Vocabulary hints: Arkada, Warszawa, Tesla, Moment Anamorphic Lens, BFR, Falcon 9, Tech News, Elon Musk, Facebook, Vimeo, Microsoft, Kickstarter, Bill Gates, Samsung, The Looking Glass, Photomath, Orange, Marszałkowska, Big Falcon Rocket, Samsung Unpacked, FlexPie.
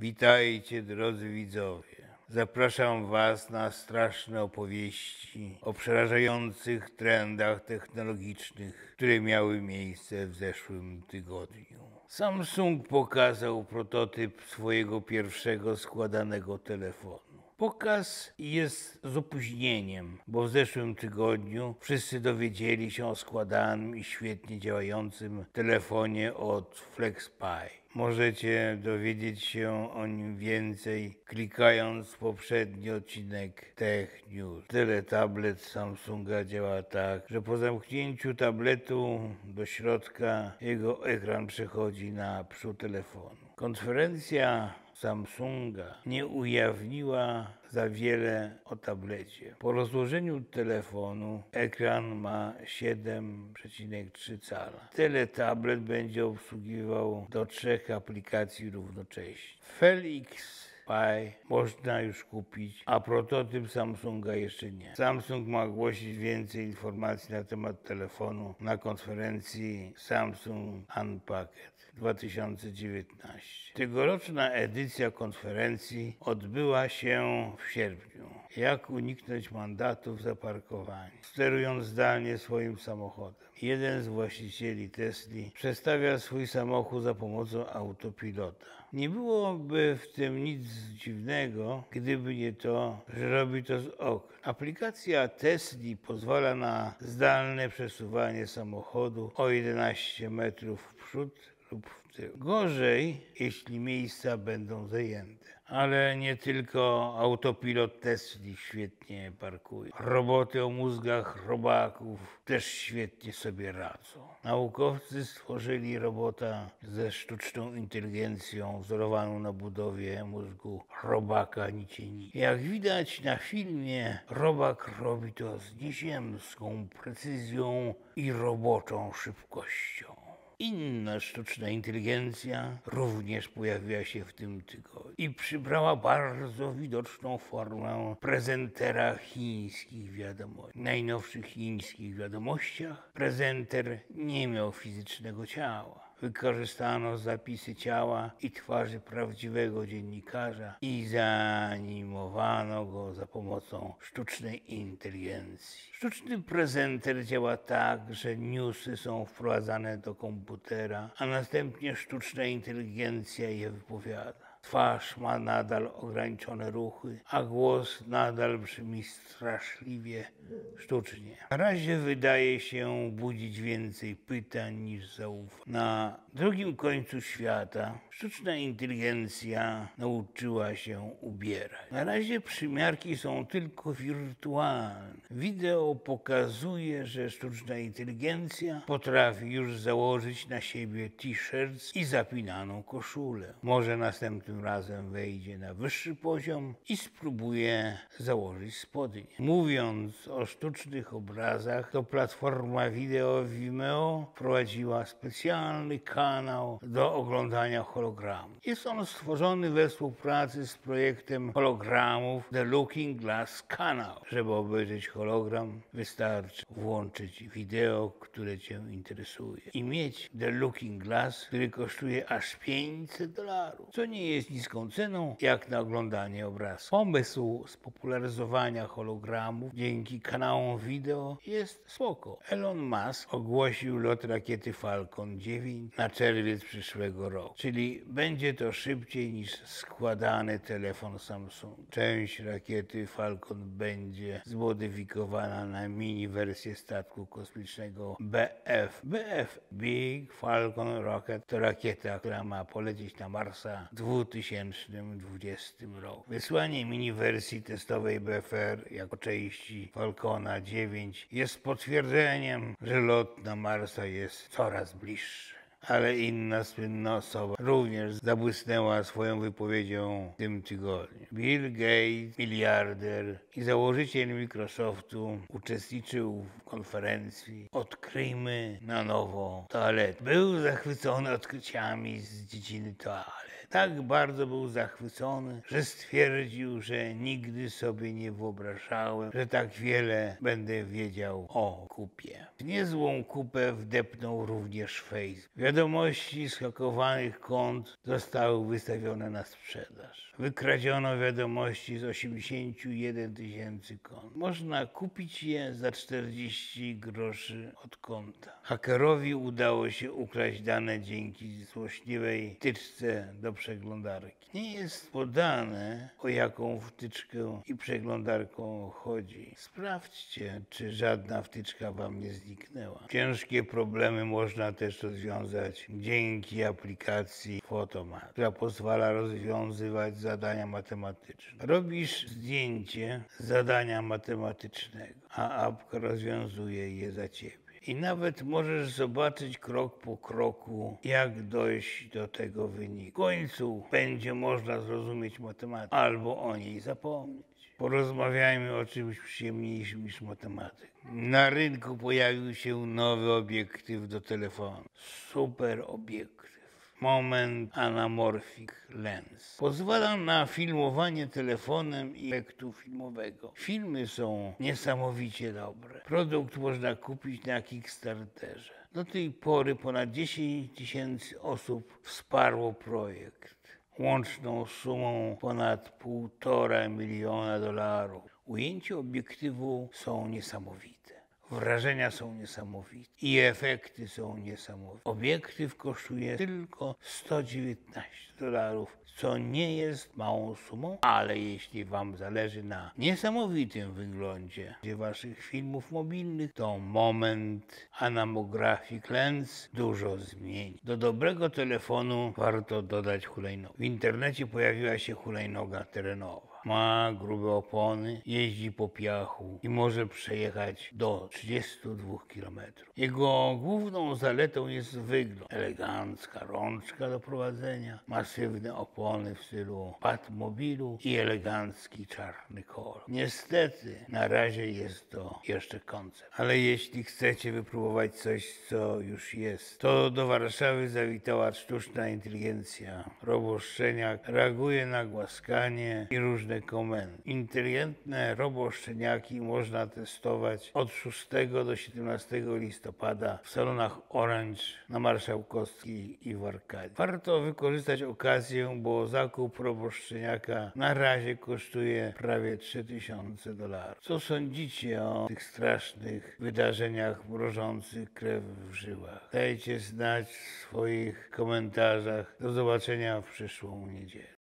Witajcie, drodzy widzowie. Zapraszam Was na straszne opowieści o przerażających trendach technologicznych, które miały miejsce w zeszłym tygodniu. Samsung pokazał prototyp swojego pierwszego składanego telefonu. Pokaz jest z opóźnieniem, bo w zeszłym tygodniu wszyscy dowiedzieli się o składanym i świetnie działającym telefonie od FlexPie. Możecie dowiedzieć się o nim więcej, klikając w poprzedni odcinek Tech News. Teletablet Samsunga działa tak, że po zamknięciu tabletu do środka jego ekran przechodzi na przód telefonu. Konferencja Samsunga nie ujawniła za wiele o tablecie. Po rozłożeniu telefonu ekran ma 7,3 cala. Teletablet będzie obsługiwał do 3 aplikacji równocześnie. FlexPie można już kupić, a prototyp Samsunga jeszcze nie. Samsung ma ogłosić więcej informacji na temat telefonu na konferencji Samsung Unpacked 2019. Tegoroczna edycja konferencji odbyła się w sierpniu. Jak uniknąć mandatów za parkowanie, sterując zdalnie swoim samochodem. Jeden z właścicieli Tesli przestawia swój samochód za pomocą autopilota. Nie byłoby w tym nic dziwnego, gdyby nie to, że robi to z okna. Aplikacja Tesli pozwala na zdalne przesuwanie samochodu o 11 metrów w przód lub w tył. Gorzej, jeśli miejsca będą zajęte. Ale nie tylko autopilot Tesli świetnie parkuje. Roboty o mózgach robaków też świetnie sobie radzą. Naukowcy stworzyli robota ze sztuczną inteligencją wzorowaną na budowie mózgu robaka nicieni. Jak widać na filmie, robak robi to z nieziemską precyzją i roboczą szybkością. Inna sztuczna inteligencja również pojawiła się w tym tygodniu i przybrała bardzo widoczną formę prezentera chińskich wiadomości. W najnowszych chińskich wiadomościach prezenter nie miał fizycznego ciała. Wykorzystano zapisy ciała i twarzy prawdziwego dziennikarza i zanimowano go za pomocą sztucznej inteligencji. Sztuczny prezenter działa tak, że newsy są wprowadzane do komputera, a następnie sztuczna inteligencja je wypowiada. Twarz ma nadal ograniczone ruchy, a głos nadal brzmi straszliwie sztucznie. Na razie wydaje się budzić więcej pytań niż zaufań. Na drugim końcu świata sztuczna inteligencja nauczyła się ubierać. Na razie przymiarki są tylko wirtualne. Wideo pokazuje, że sztuczna inteligencja potrafi już założyć na siebie t-shirt i zapinaną koszulę. Może następny tym razem wejdzie na wyższy poziom i spróbuje założyć spodnie. Mówiąc o sztucznych obrazach, to platforma wideo Vimeo wprowadziła specjalny kanał do oglądania hologramu. Jest on stworzony we współpracy z projektem hologramów The Looking Glass kanał. Żeby obejrzeć hologram, wystarczy włączyć wideo, które Cię interesuje i mieć The Looking Glass, który kosztuje aż $500, co nie jest niską ceną, jak na oglądanie obrazu. Pomysł spopularyzowania hologramów dzięki kanałom wideo jest spoko. Elon Musk ogłosił lot rakiety Falcon 9 na czerwiec przyszłego roku, czyli będzie to szybciej niż składany telefon Samsung. Część rakiety Falcon będzie zmodyfikowana na mini wersję statku kosmicznego BF. BF, Big Falcon Rocket, to rakieta, która ma polecieć na Marsa w 2020 roku. Wysłanie miniwersji testowej BFR jako części Falcona 9 jest potwierdzeniem, że lot na Marsa jest coraz bliższy. Ale inna słynna osoba również zabłysnęła swoją wypowiedzią w tym tygodniu. Bill Gates, miliarder i założyciel Microsoftu, uczestniczył w konferencji Odkryjmy na nowo toalet. Był zachwycony odkryciami z dziedziny toalet. tak bardzo był zachwycony, że stwierdził, że nigdy sobie nie wyobrażałem, że tak wiele będę wiedział o kupie. W niezłą kupę wdepnął również Facebook. Wiadomości z hakowanych kont zostały wystawione na sprzedaż. Wykradziono wiadomości z 81 000 kont. Można kupić je za 40 groszy od konta. Hakerowi udało się ukraść dane dzięki złośliwej wtyczce do przeglądarki. Nie jest podane, o jaką wtyczkę i przeglądarką chodzi. Sprawdźcie, czy żadna wtyczka wam nie zniknęła. Ciężkie problemy można też rozwiązać dzięki aplikacji Photomath, która pozwala rozwiązywać zadania matematyczne. Robisz zdjęcie zadania matematycznego, a apka rozwiązuje je za ciebie. I nawet możesz zobaczyć krok po kroku, jak dojść do tego wyniku. W końcu będzie można zrozumieć matematykę albo o niej zapomnieć. Porozmawiajmy o czymś przyjemniejszym niż matematyka. Na rynku pojawił się nowy obiektyw do telefonu. Super obiektyw. Moment Anamorphic Lens. Pozwala na filmowanie telefonem i efektu filmowego. Filmy są niesamowicie dobre. Produkt można kupić na Kickstarterze. Do tej pory ponad 10 000 osób wsparło projekt. Łączną sumą ponad $1,5 miliona. Ujęcia obiektywu są niesamowite. Wrażenia są niesamowite i efekty są niesamowite. Obiektyw kosztuje tylko $119, co nie jest małą sumą, ale jeśli wam zależy na niesamowitym wyglądzie waszych filmów mobilnych, to Moment Anamorphic Lens dużo zmieni. Do dobrego telefonu warto dodać hulajnogę. W internecie pojawiła się hulajnoga terenowa. Ma grube opony, jeździ po piachu i może przejechać do 32 km. Jego główną zaletą jest wygląd. Elegancka rączka do prowadzenia, masywne opony w stylu Batmobilu i elegancki czarny kolor. Niestety na razie jest to jeszcze koncept. Ale jeśli chcecie wypróbować coś, co już jest, to do Warszawy zawitała sztuczna inteligencja. Roboszczeniak reaguje na głaskanie i różne komendy. Inteligentne roboszczeniaki można testować od 6 do 17 listopada w salonach Orange na Marszałkowskiej i w Arkadzie. Warto wykorzystać okazję, bo zakup roboszczeniaka na razie kosztuje prawie $3 000. Co sądzicie o tych strasznych wydarzeniach mrożących krew w żyłach? Dajcie znać w swoich komentarzach. Do zobaczenia w przyszłą niedzielę.